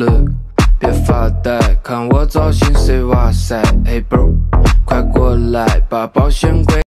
Look， 别发呆，看我造型，say 哇塞 ，Hey bro， 快过来，把保险柜。